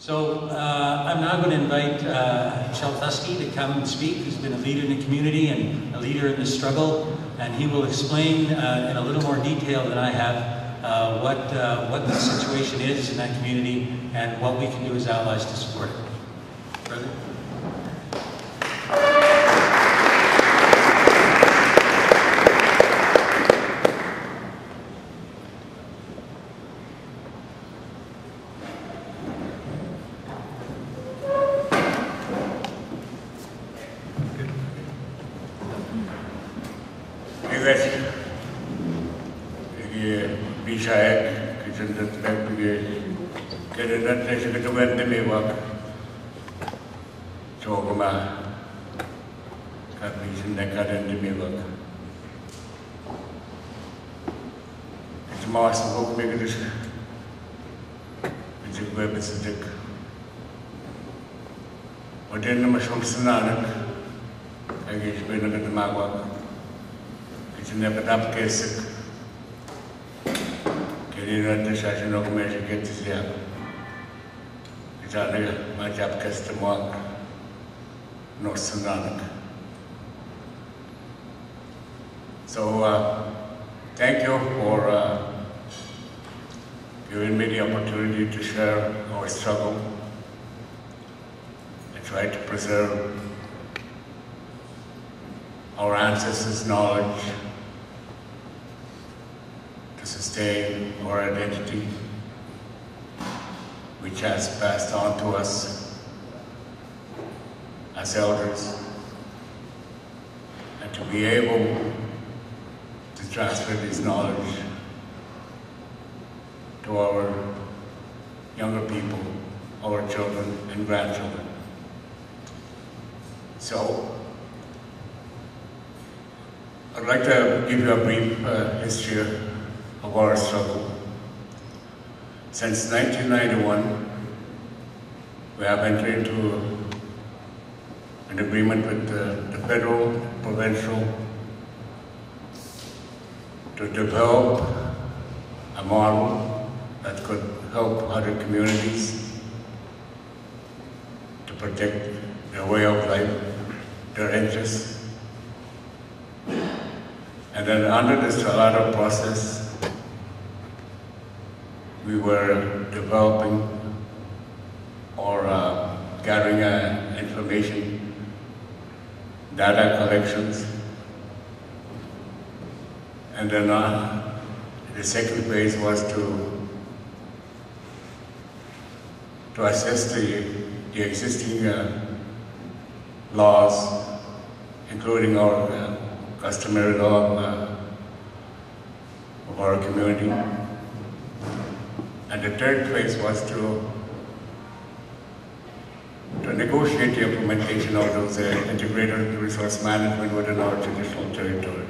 So I'm now going to invite Michel Thusky to come and speak, who's been a leader in the community and a leader in this struggle, and he will explain in a little more detail than I have what the situation is in that community and what we can do as allies to support it. Brother? So thank you for giving me the opportunity to share our struggle and try to preserve our ancestors' knowledge to sustain our identity, which has passed on to us as elders, and to be able to transfer this knowledge to our younger people, our children and grandchildren. So, I'd like to give you a brief history of our struggle. Since 1991, we have entered into an agreement with the federal, provincial, to develop a model that could help other communities to protect their way of life, their interests. And then under this Trilateral process, we were developing or gathering information, data collections. And then the second phase was to assess the existing laws, including our customary law of our community. And the third phase was to negotiate the implementation of those integrated resource management within our traditional territory.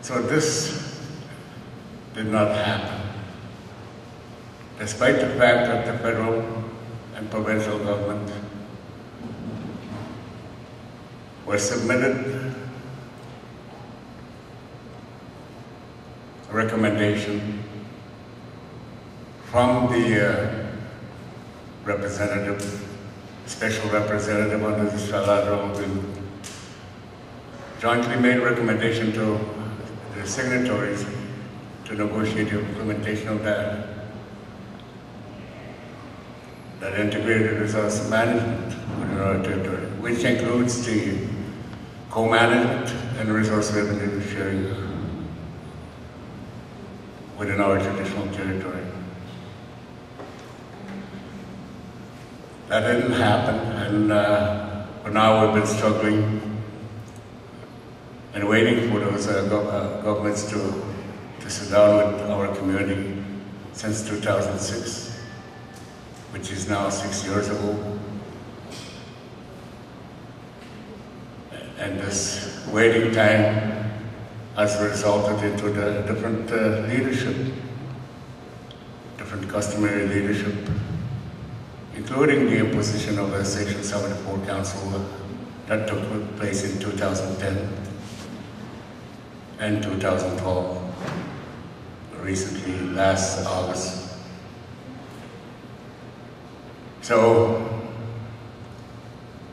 So this did not happen, despite the fact that the federal and provincial government were submitted a recommendation from the special representative under the Trilateral Agreement, jointly made a recommendation to the signatories to negotiate the implementation of that integrated resource management in our territory, which includes the co-management and resource revenue sharing within our traditional territory. That didn't happen, and for now we've been struggling and waiting for those governments to sit down with our community since 2006, which is now 6 years ago. And this waiting time has resulted into the different leadership, different customary leadership, including the imposition of a Section 74 Council that took place in 2010 and 2012, recently last August. So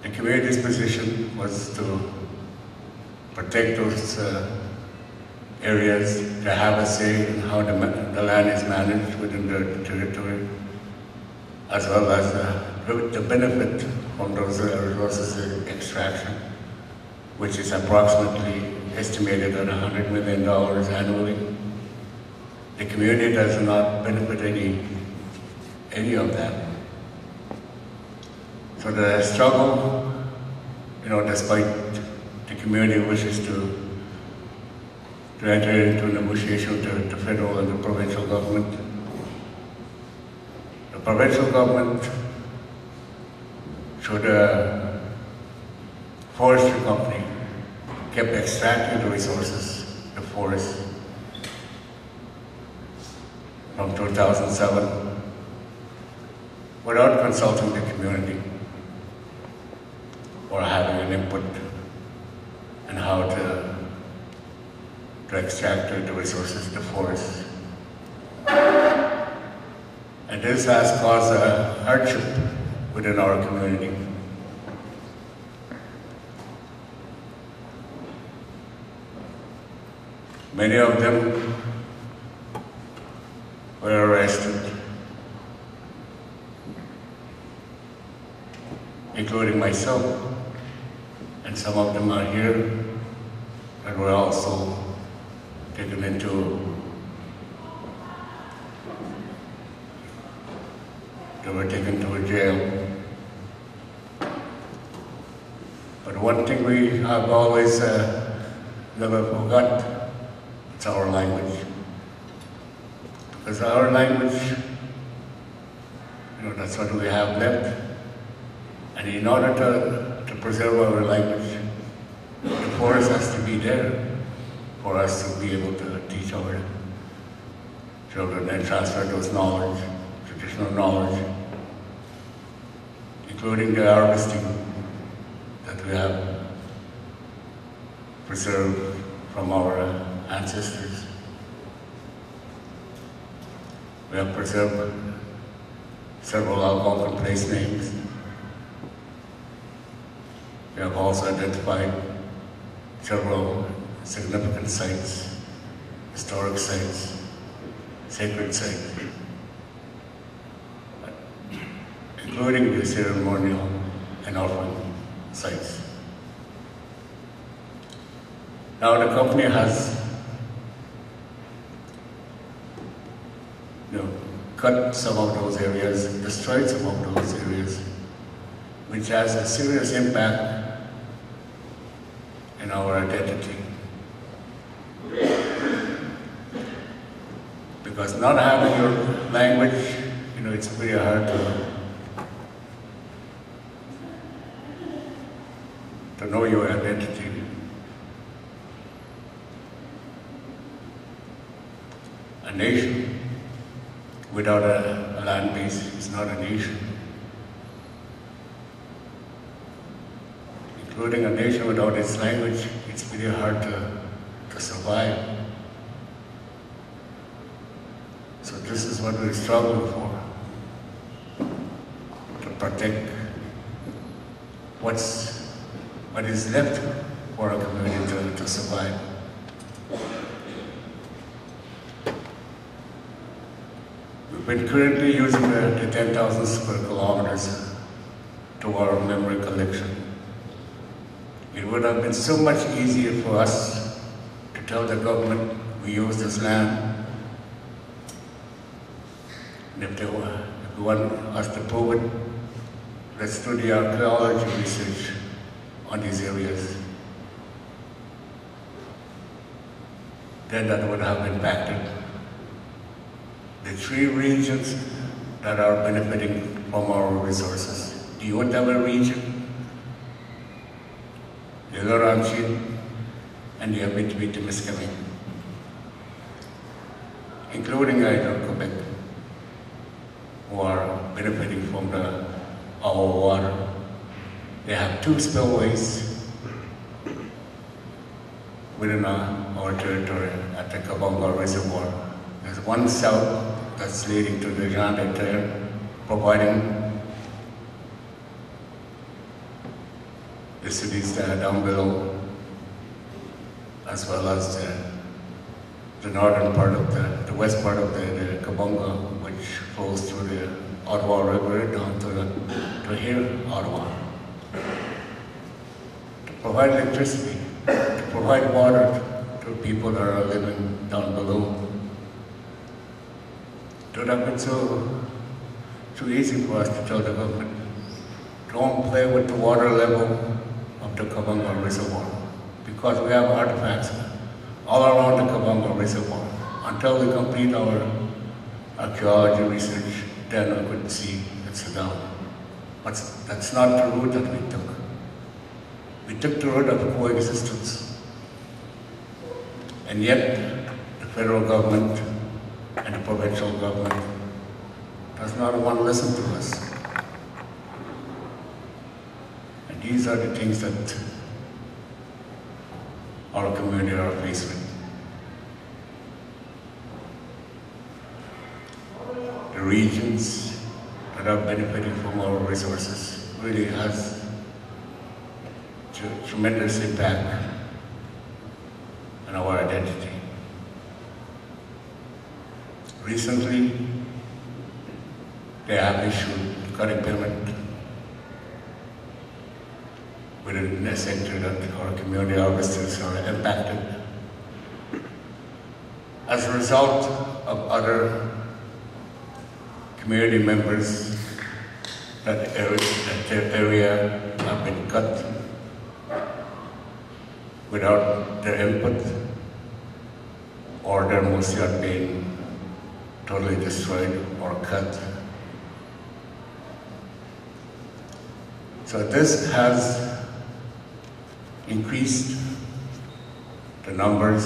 the community's position was to protect those areas, to have a say in how the land is managed within the territory, as well as the benefit from those resources extraction, which is approximately estimated at $100 million annually. The community does not benefit any of that. So the struggle, you know, despite the community wishes to enter into negotiation with the federal and the provincial government. The provincial government through the forestry company kept extracting the resources, the forest, from 2007 without consulting the community or having an input on how to extract the resources, the forest. And this has caused a hardship within our community. Many of them were arrested, including myself, and some of them are here and were also taken into a jail. But one thing we have always never forgot, it's our language. Because our language, you know, that's what we have left. And in order to preserve our language, the forest has to be there for us to be able to teach our children and transfer those knowledge, traditional knowledge, including the harvesting that we have preserved from our ancestors. We have preserved several of our common place names. We have also identified several significant sites, historic sites, sacred sites, including the ceremonial and orphan sites. Now the company has, you know, cut some of those areas, destroyed some of those areas, which has a serious impact in our identity. Because not having your language, you know, it's very hard to know your identity. A nation without a land base is not a nation. Including a nation without its language, it's very hard to survive. So this is what we're struggling for, to protect what is left for our community to survive. We've been currently using the 10,000 square kilometers to our memory collection. It would have been so much easier for us to tell the government we use this land. And if they want us to prove it, let's do the archaeology research on these areas. Then that would have impacted the three regions that are benefiting from our resources. The Ottawa region, the Laurentian, and the Abitibitimiskaming, including Hydro Quebec, who are benefiting from our water. They have two spillways within our territory at the Cabonga Reservoir. There's one south that's leading to the Grand Terre, providing the cities that are down below, as well as the northern part of the west part of the Cabonga, which flows through the Ottawa River down to here, Ottawa. To provide electricity, to provide water to people that are living down below. It would have been so easy for us to tell the government, don't play with the water level of the Cabonga Reservoir, because we have artifacts all around the Cabonga Reservoir. Until we complete our archaeology research, then we could see it's down. But that's not the route that we took. We took the route of coexistence. And yet, the federal government and the provincial government does not want to listen to us. And these are the things that our community are faced with. The regions that are benefiting from our resources really has tremendous impact on our identity. Recently, they have issued cutting payment within the sector that our community harvesters are impacted. As a result of other community members, that their area have been cut without their input, or their mostly are being totally destroyed or cut. So this has increased the numbers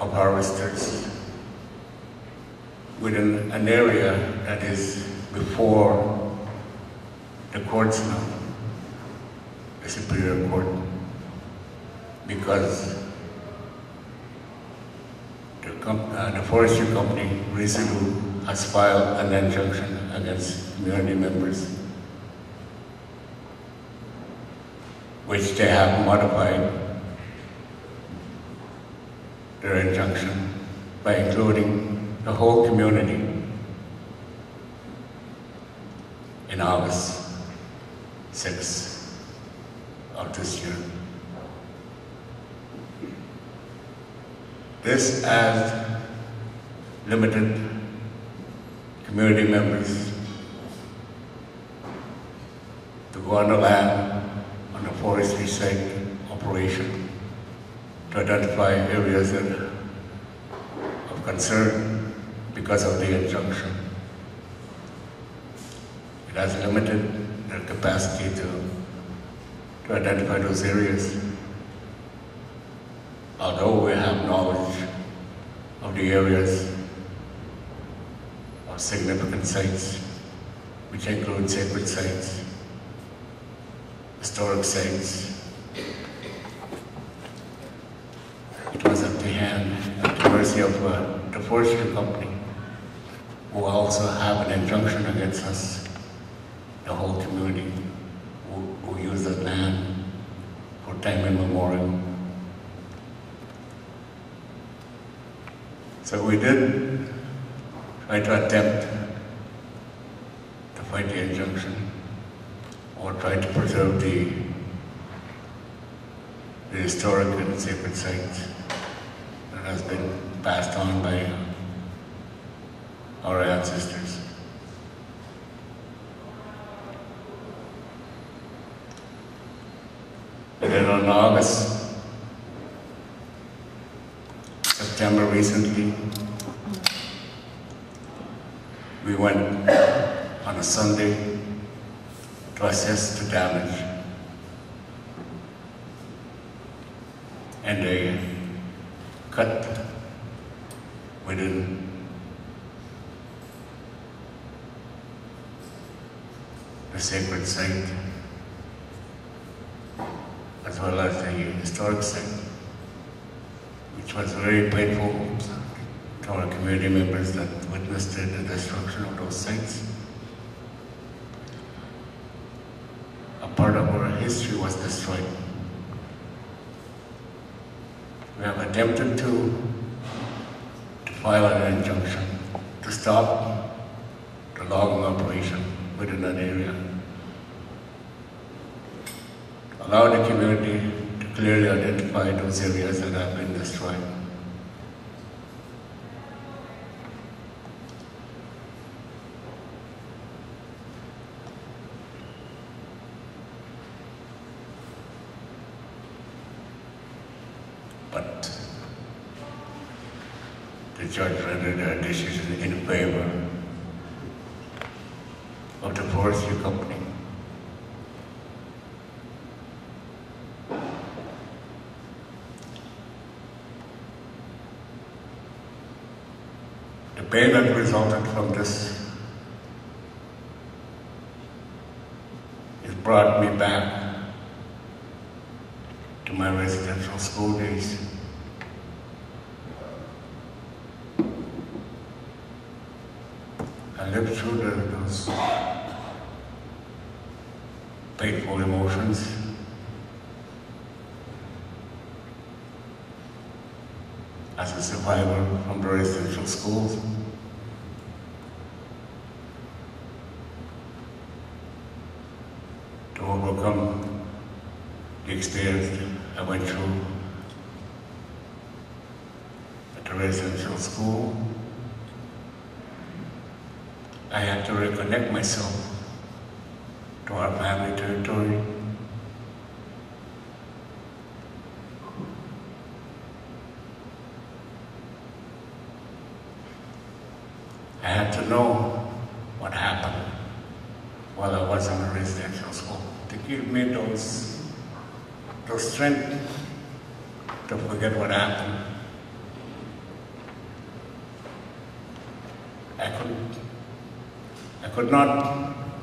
of harvesters within an area that is before the courts now, the Superior Court, because the forestry company, Resolute, has filed an injunction against community members, which they have modified their injunction by including the whole community in August 6th of this year. This has limited community members to go on the land on a forestry site operation to identify areas of concern because of the injunction. It has limited their capacity to identify those areas. Although we have knowledge of the areas of significant sites, which include sacred sites, historic sites, it was at the hand, at the mercy of the forestry company, who also have an injunction against us, the whole community, who use the land for time immemorial. So we did try to attempt to fight the injunction or try to preserve the historic and sacred sites that has been passed on by our ancestors. And then on September recently, we went on a Sunday to assess the damage and they cut within the sacred site as well as the historic site, which was very painful to our community members that witnessed the destruction of those sites. A part of our history was destroyed. We have attempted to file an injunction to stop the logging operation within that area, allow the community to clearly identify those areas that have been destroyed. But the judge rendered a decision in favor of the forestry company. The pain that resulted from this brought me back to my residential school days. I lived through those painful emotions. As a survivor from the residential schools, to overcome the experience I went through at the residential school, I had to reconnect myself to our family territory. I had to know what happened while I was in a residential school to give me the strength to forget what happened. I could not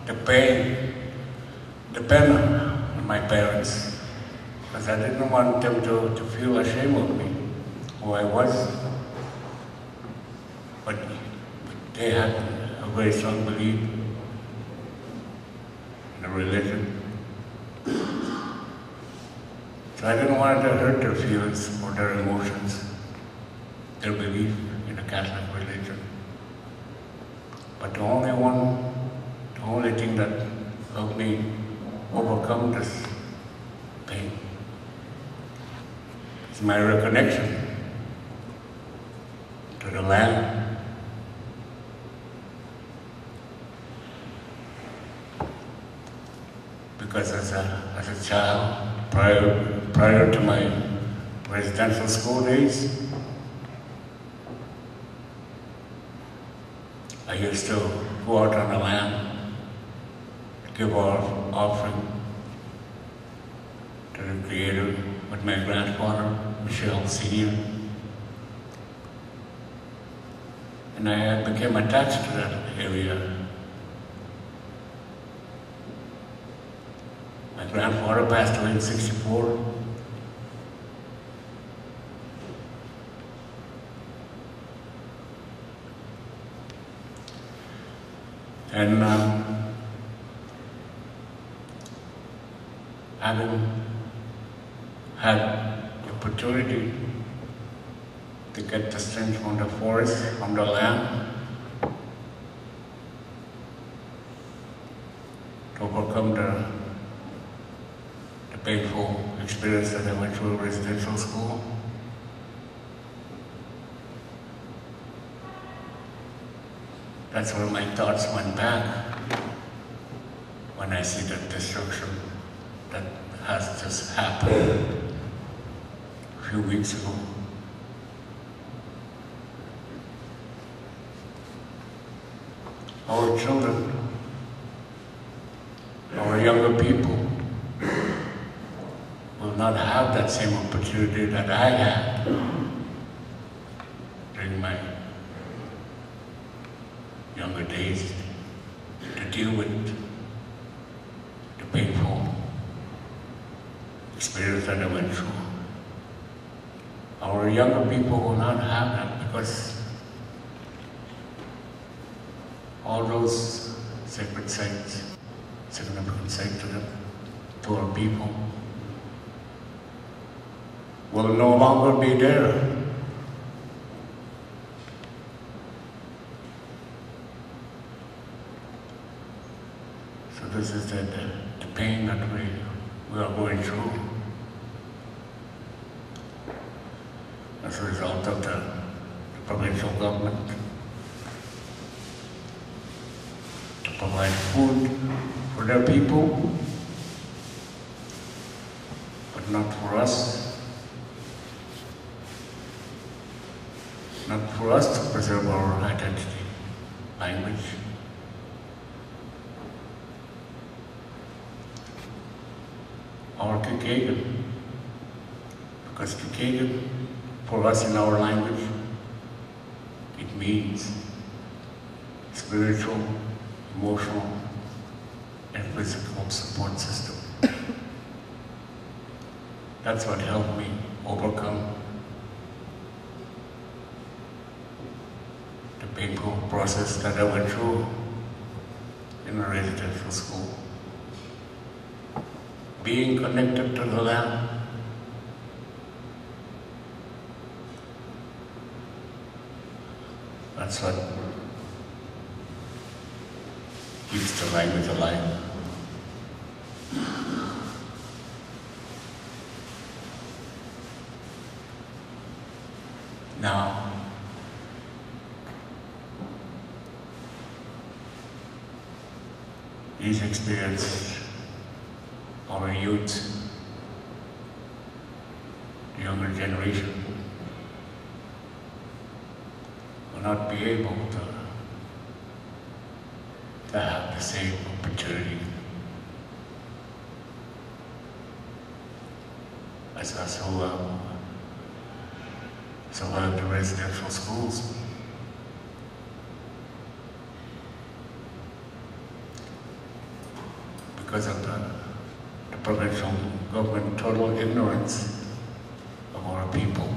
depend on my parents, because I didn't want them to feel ashamed of me, who I was. But they had a very strong belief in the religion. So I didn't want to hurt their feelings or their emotions, their belief in the Catholic religion. But the only thing that helped me overcome this pain is my reconnection to the land. Because as a child, prior to my residential school days, I used to go out on the land, give our offering to the Creator with my grandfather, Michel Sr. And I became attached to that area. My grandfather passed away in '64. And having had the opportunity to get the strength from the forest, from the land, to overcome the painful experience that I went through in residential school, that's where my thoughts went back when I see the destruction that has just happened a few weeks ago. Our children, our younger people will not have that same opportunity that I had during my younger days to deal with the painful experience that I went through. Our younger people will not have that, because all those sacred sites, significant sites to them, to our people will no longer be there. So this is the pain that we are going through as a result of the provincial government to provide food for their people, but not for us. Not for us to preserve our identity, language. Our Kikagen, because Kikagen, for us in our language, it means spiritual, emotional, and physical support system. That's what helped me overcome the painful process that I went through in a residential school. Being connected to the land, that's what keeps the language alive. Now, these experiences, our youth, the younger generation, will not be able to have the same opportunity as us who survived the residential schools. Because of the provincial government total ignorance of our people.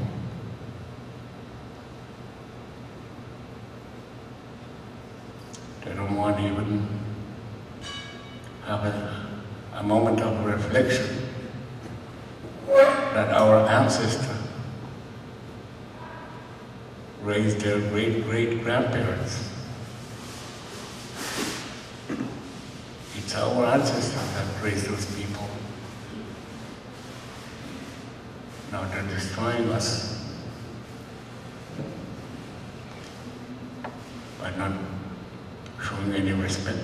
They don't want to even have a moment of reflection that our ancestors raised their great-great-grandparents. It's our ancestors that raised those people. Now they're destroying us by not showing any respect.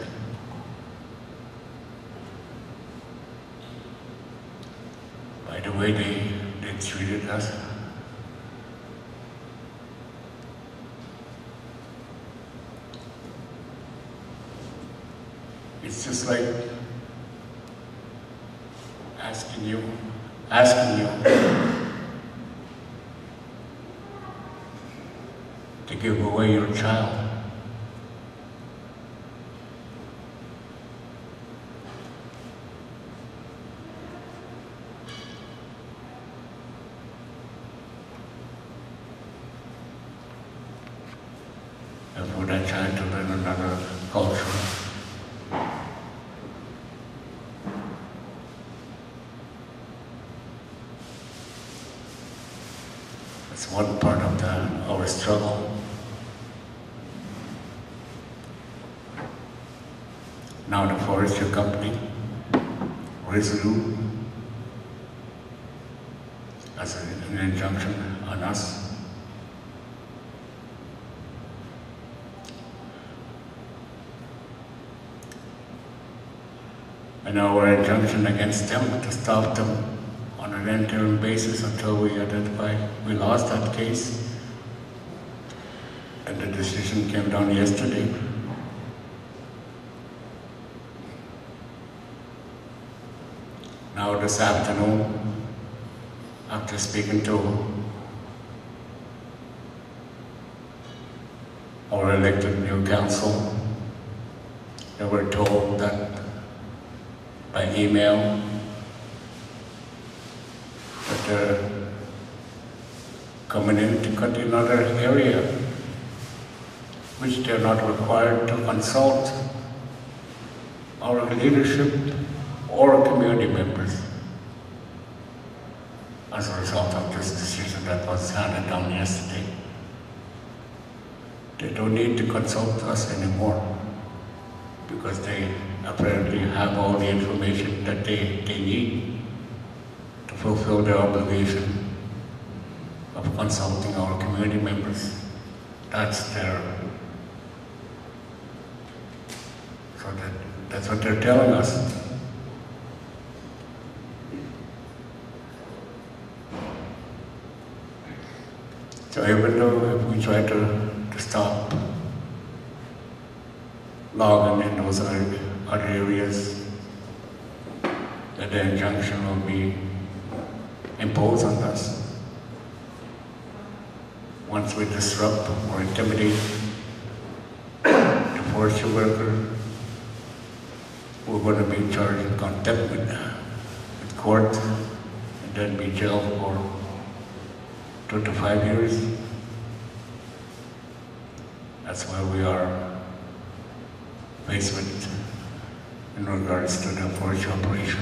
By the way they treated us, it's just like asking you to give away your child. And for that child to learn another culture. It's one part of our struggle. Now the forestry company, Resolute, has an injunction on us and our injunction against them to stop them on an interim basis until we identify. We lost that case and the decision came down yesterday. Now this afternoon, after speaking to our elected new council, they were told that by email coming in to cut another area which they are not required to consult our leadership or community members as a result of this decision that was handed down yesterday. They don't need to consult us anymore because they apparently have all the information that they need to fulfill their obligation of consulting our community members. That's their, that's what they're telling us. So even though if we try to stop logging in those other areas, that the injunction will be imposed on us. Once we disrupt or intimidate the forestry worker, we're going to be charged with contempt with court and then be jailed for 2 to 5 years. That's where we are faced with in regards to the forestry operation.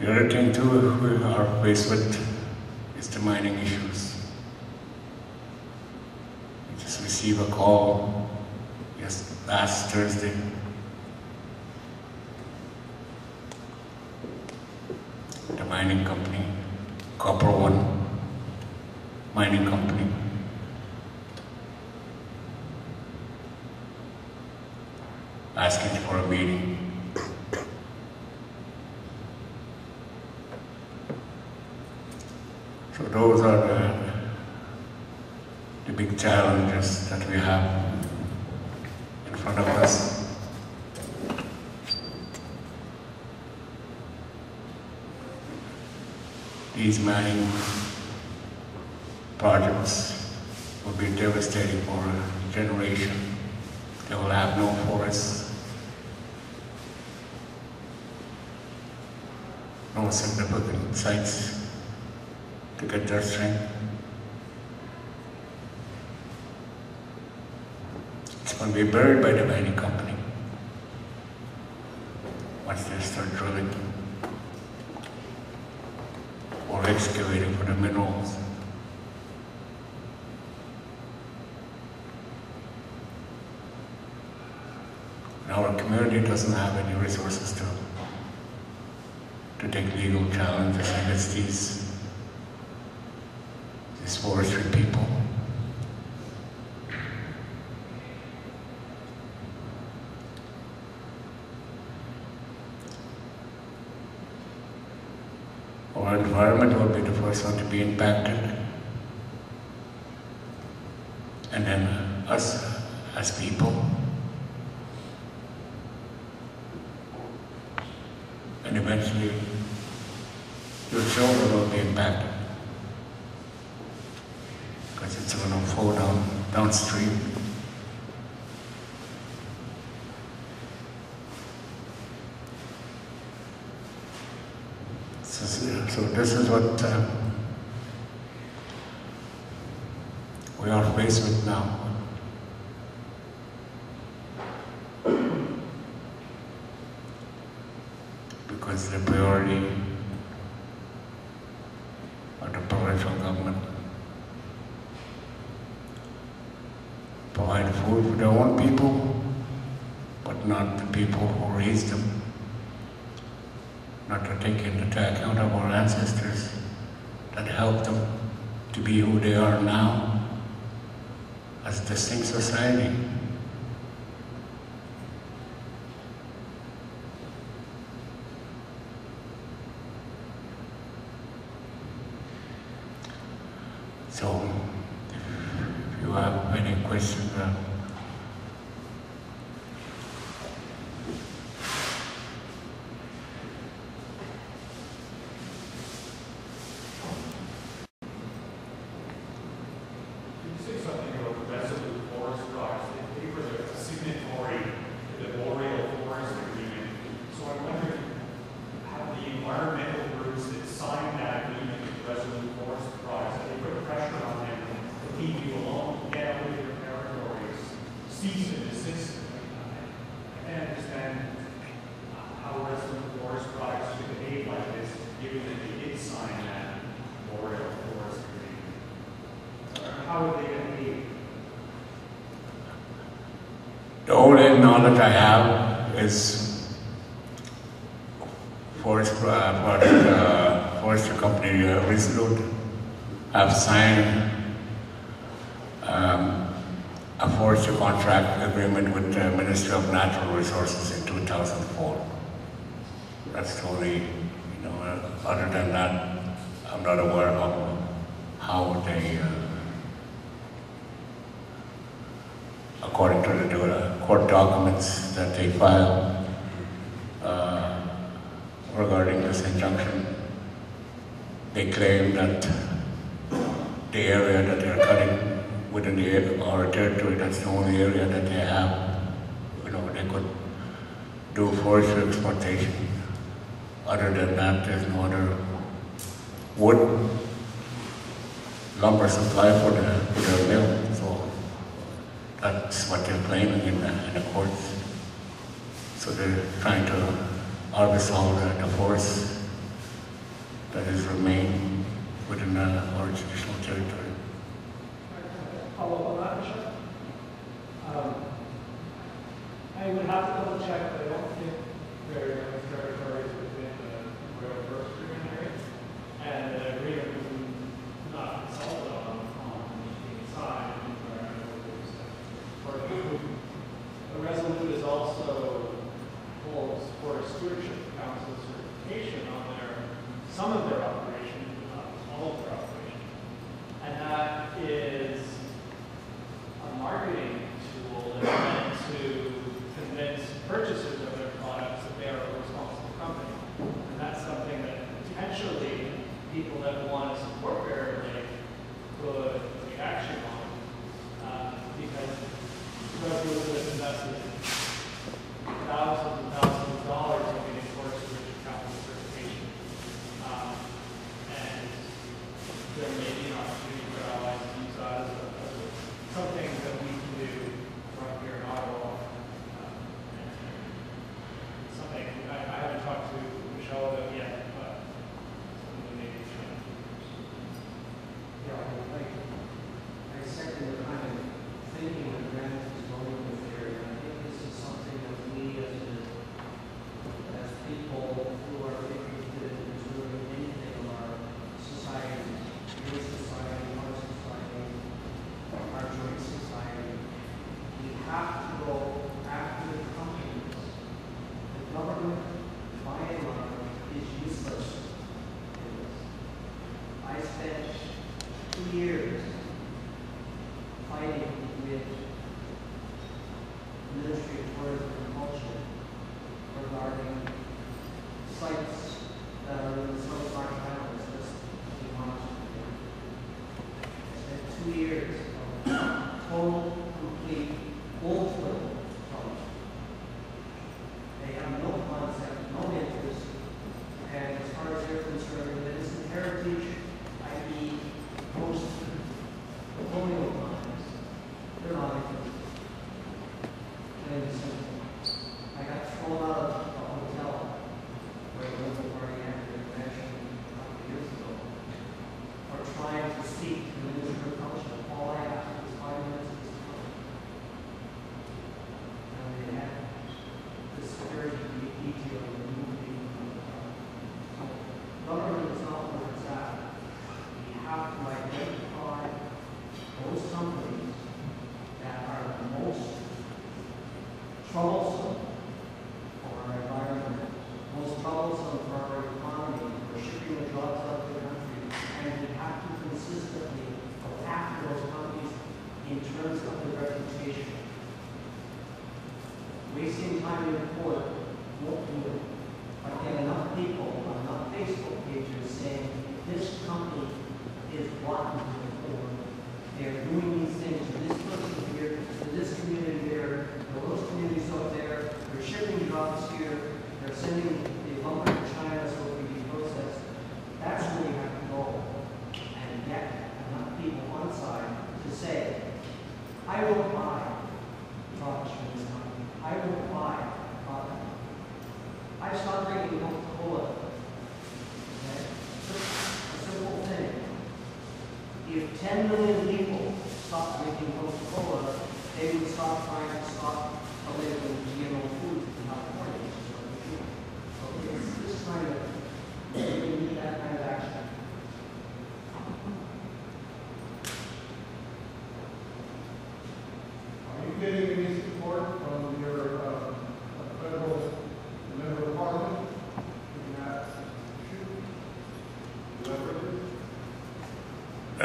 The other thing too we are faced with is the mining issues. We just received a call last Thursday . The mining company, Copper One Mining Company, asking for a meeting. So those are the big challenges that we have in front of us. These mining projects will be devastating for a generation. They will have no forests, no significant sites to get their strength. It's going to be buried by the mining company once they start drilling or excavating for the minerals. And our community doesn't have any resources to take legal challenges against these forestry people. Our environment will be the first one to be impacted, and then us as people, and eventually your children will be impacted because it's going to fall downstream. So this is what we are faced with now. Because the priority of the provincial government provide food for their own people, but not the people who raised them. Not to take into account of our ancestors that helped them to be who they are now as a distinct society. So, if you have any questions, Resolute Forest Products, they put pressure on them to leave you alone. The only knowledge I have is forest product, forestry company Resolute have signed a forestry contract agreement with the Ministry of Natural Resources in 2004. That's totally, you know, other than that, I'm not aware of how they, according to the court documents that they filed regarding this injunction, they claim that the area that they're cutting within our territory, that's the only area that they have, you know, they could do forestry exploitation. Other than that, there's no other wood, lumber supply for the mill. So that's what they're claiming in the courts. So they're trying to harvest all the forest that has remained within our traditional territory. I would have to double check, but I don't think there are territories within the Royal Forestry area, and the agreement was not consulted on the side of the Resolute is also holds Forest Stewardship Council certification on their some of their operations, but not all of their operations, and that is a marketing tool that to convince purchasers of their products that they are a responsible company. And that's something that potentially people that want to support Bear Lake could take action on. Because Resolute has invested thousands and thousands of dollars in getting forest capital certification. And there may be an opportunity for allies to use that as something that we can do right here in Ottawa. I haven't talked to Michel about it yet, but maybe it's trying to. Yeah, I second the kind of thinking that Grant is going with here. I think this is something that we as people who are interested in doing anything in our society, your society, our society, our joint society, we have to go after the companies. Government, by and large, is useless. I spent 2 years fighting with the Ministry of Tourism and Culture regarding sites that are in the South Park Islands list to be monitored. I spent 2 years of total, complete, ultimate. They have no concept, no interest, and as far as they're concerned, it isn't heritage, i.e. post-colonial times. They're not interested. I got thrown out of a hotel where I was party after the convention a couple years ago for trying to speak to the Ministry of Culture. All I asked was 5 minutes of this time. And they had this very unique detail of the movie. Government is not where it's at. We have to identify those companies that are the most troublesome for our environment, most troublesome for our economy, for shipping the jobs out of the country, and we have to consistently go after those companies in terms of their reputation. Wasting time in court won't do it. But there are enough people on enough Facebook pages saying this company is rotten to the core. They're doing these things to this person here, to this community there, to those communities out there. They're shipping jobs here. They're sending the lumber to China so it can be processed. That's where you have to go and get enough people on side to say, I will buy products from this company. I will buy a product. I stopped drinking Coca-Cola. Okay? A simple thing. If 10 million people stopped drinking Coca-Cola, they would stop trying to stop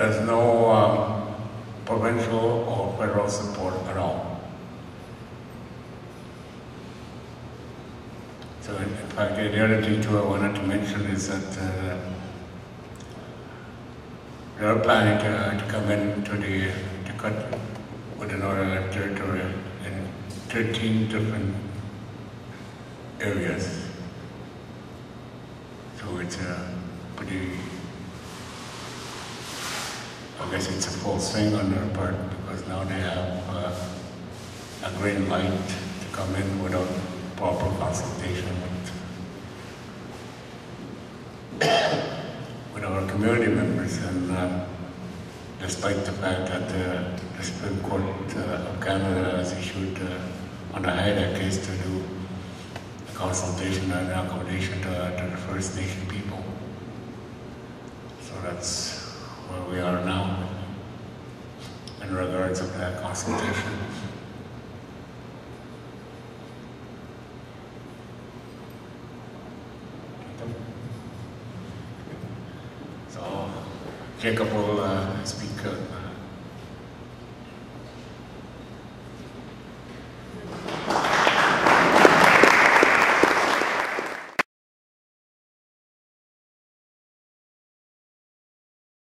there's no provincial or federal support at all. So in fact, the other detail I wanted to mention is that they're planning to come into the country with another territory in 13 different areas. So it's a pretty, I guess it's a false thing on their part, because now they have a green light to come in without proper consultation with our community members. And despite the fact that the Superior Court of Canada has issued on the Haida case to do a consultation and accommodation to the First Nation people. So that's where we are now in regards of that consultation. So Jacob will speak